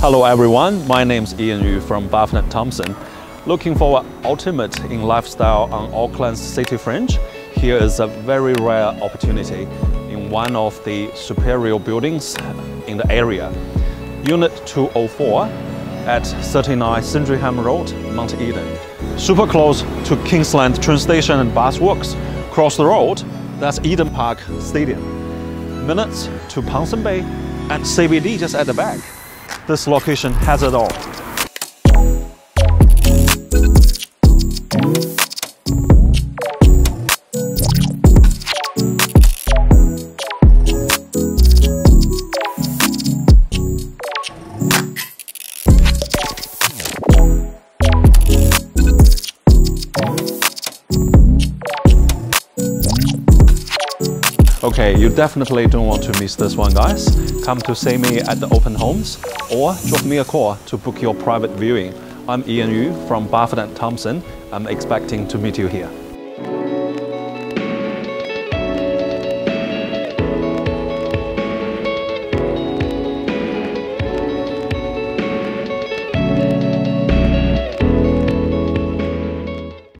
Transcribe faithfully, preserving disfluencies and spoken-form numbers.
Hello everyone, my name is Ian Yu from Buffnet Thompson. Looking for an ultimate in lifestyle on Auckland's City Fringe? Here is a very rare opportunity in one of the superior buildings in the area. Unit two oh four at thirty-nine Sandringham Road, Mount Eden. Super close to Kingsland train station and bus works. Cross the road, that's Eden Park Stadium. Minutes to Ponsonby and C B D just at the back. This location has it all. Okay, you definitely don't want to miss this one, guys. Come to see me at the open homes or drop me a call to book your private viewing. I'm Ian Yu from Buffnet and Thompson. I'm expecting to meet you here.